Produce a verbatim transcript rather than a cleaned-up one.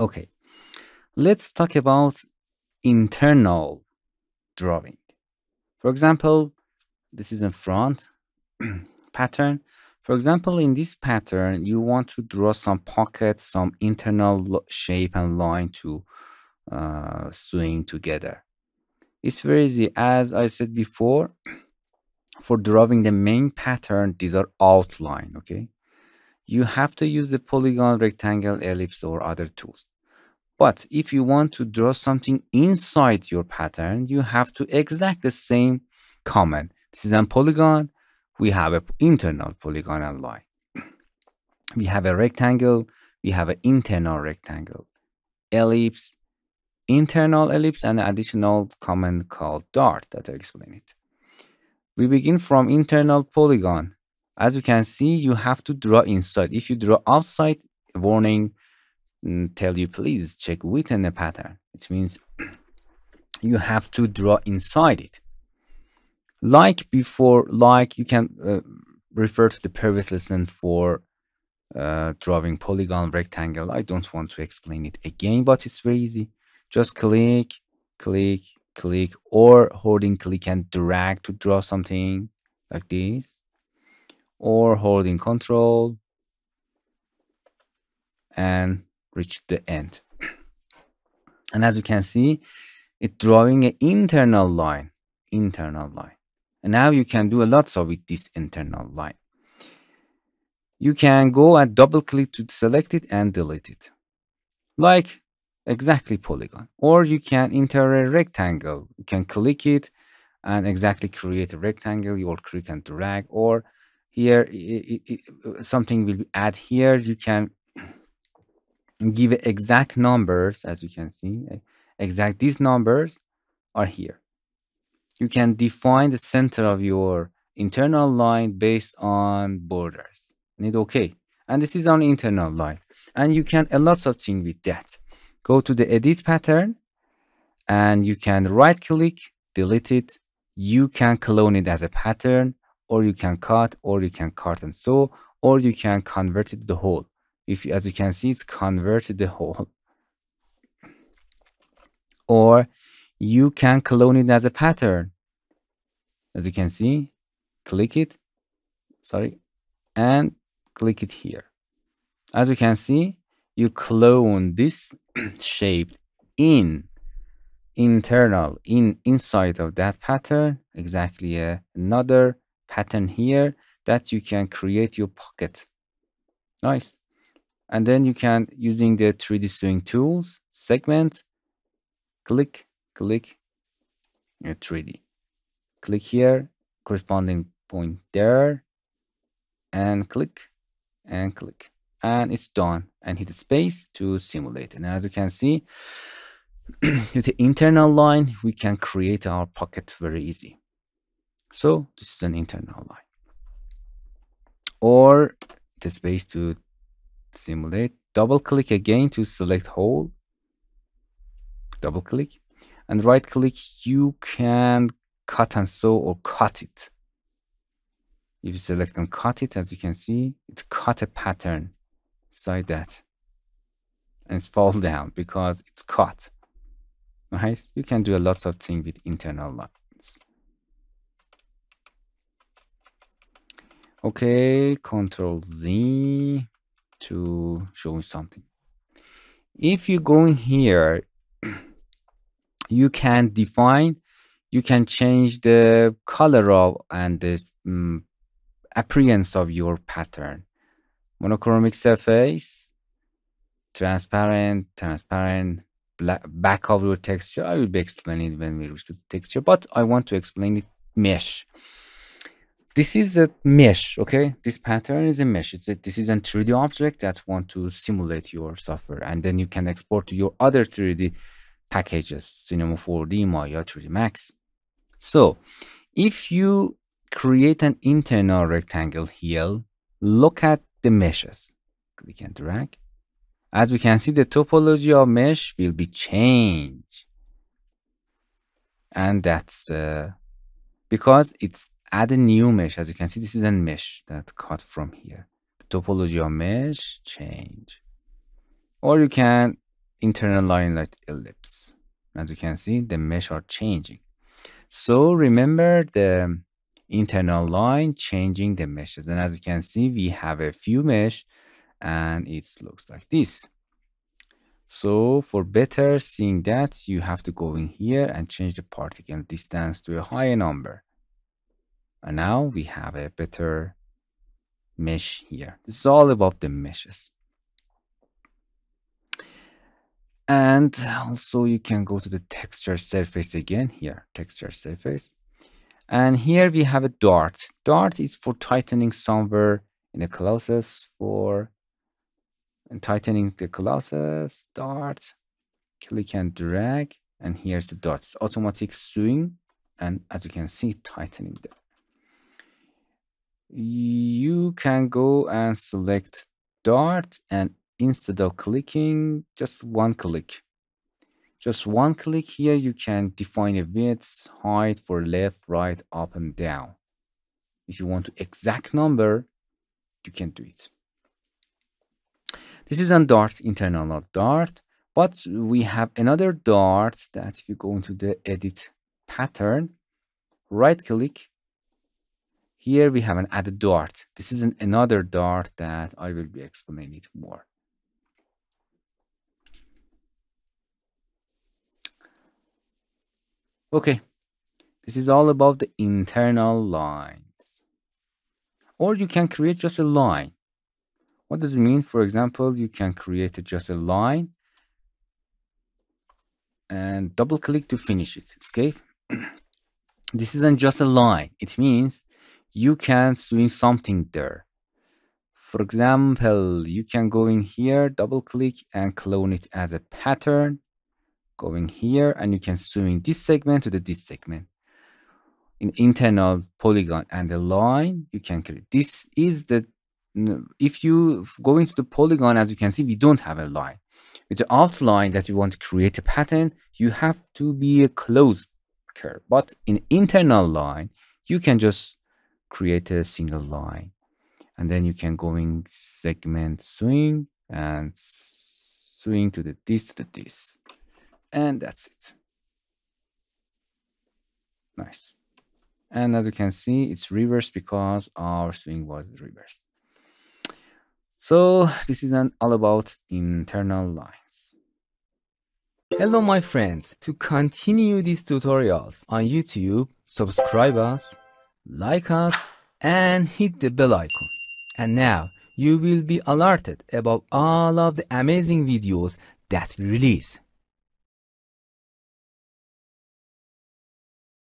Okay, let's talk about internal drawing. For example, this is in front pattern. For example, in this pattern, you want to draw some pockets, some internal shape and line to uh, swing together. It's very easy. As I said before, for drawing the main pattern, these are outline, okay? You have to use the polygon, rectangle, ellipse, or other tools. But if you want to draw something inside your pattern, you have to exact the same command. This is a polygon. We have an internal polygon and line. We have a rectangle. We have an internal rectangle. Ellipse, internal ellipse, and an additional command called dart that I explain it. We begin from internal polygon. As you can see, you have to draw inside. If you draw outside, warning, tell you please check within the pattern. It means you have to draw inside it. Like before, like you can uh, refer to the previous lesson for uh, drawing polygon, rectangle. I don't want to explain it again, but it's very easy. Just click, click, click, or holding click and drag to draw something like this, or holding control and reach the end. And as you can see, it's drawing an internal line, internal line. And now you can do a lot so with this internal line. You can go and double click to select it and delete it. Like exactly polygon. Or you can enter a rectangle. You can click it and exactly create a rectangle. You will click and drag, or here it, it, it, something will be add here. You can give exact numbers. As you can see, exact these numbers are here. You can define the center of your internal line based on borders. Need okay. And this is an internal line. And you can a lot of things with that. Go to the edit pattern and you can right click, delete it. You can clone it as a pattern, or you can cut, or you can cut and sew, or you can convert it to the whole. If, as you can see, it's converted the whole. Or you can clone it as a pattern. As you can see, click it, sorry, and click it here. As you can see, you clone this shape in internal, in inside of that pattern, exactly uh, another pattern here that you can create your pocket. Nice. And then you can, using the three D swing tools, segment, click, click, uh, three D. Click here, corresponding point there, and click, and click. And it's done. And hit space to simulate. And as you can see, with the internal line, we can create our pocket very easy. So this is an internal line. Or the space to simulate. Double click again to select whole. Double click. And right click, you can cut and sew or cut it. If you select and cut it, as you can see, it cut a pattern inside that. And it falls down because it's cut. Nice. You can do a lot of things with internal lines. Okay, Control Z to show something. If you go in here, you can define, you can change the color of and the um, appearance of your pattern. Monochromatic surface, transparent, transparent, black, back of your texture. I will be explaining it when we reach the texture, but I want to explain it mesh. This is a mesh, okay? This pattern is a mesh. It's a, this is a three D object that want to simulate your software, and then you can export to your other three D packages, Cinema four D, Maya, three D Max. So if you create an internal rectangle here, look at the meshes. Click and drag. As we can see, the topology of mesh will be changed. And that's uh, because it's add a new mesh. As you can see, this is a mesh that cut from here. The topology of mesh change. Or you can internal line like ellipse. As you can see, the mesh are changing. So remember the internal line changing the meshes. And as you can see, we have a few mesh and it looks like this. So for better seeing that, you have to go in here and change the particle distance to a higher number. And now we have a better mesh here. This is all about the meshes. And also you can go to the texture surface again here, texture surface. And here we have a dart. Dart is for tightening somewhere in the colossus for and tightening the colossus, dart, click and drag. And here's the dart, it's automatic swing. And as you can see, tightening there. You can go and select dart and instead of clicking, just one click. Just one click here, you can define a width, height for left, right, up and down. If you want to exact number, you can do it. This is a dart, internal dart, but we have another dart that if you go into the edit pattern, right click. Here we have an added dart. This is an, another dart that I will be explaining it more. Okay, this is all about the internal lines. Or you can create just a line. What does it mean? For example, you can create just a line and double click to finish it. Escape. This isn't just a line. It means you can swing something there. For example, you can go in here, double click and clone it as a pattern. Going here and you can swing this segment to the this segment. In internal polygon and the line, you can create. This is the, if you go into the polygon, as you can see, we don't have a line. With the outline that you want to create a pattern, you have to be a closed curve. But in internal line, you can just create a single line. And then you can go in segment swing and swing to the this to the this. And that's it. Nice. And as you can see, it's reversed because our swing was reversed. So this is an all about internal lines. Hello, my friends. To continue these tutorials on YouTube, subscribe us, like us, and hit the bell icon. And now you will be alerted about all of the amazing videos that we release.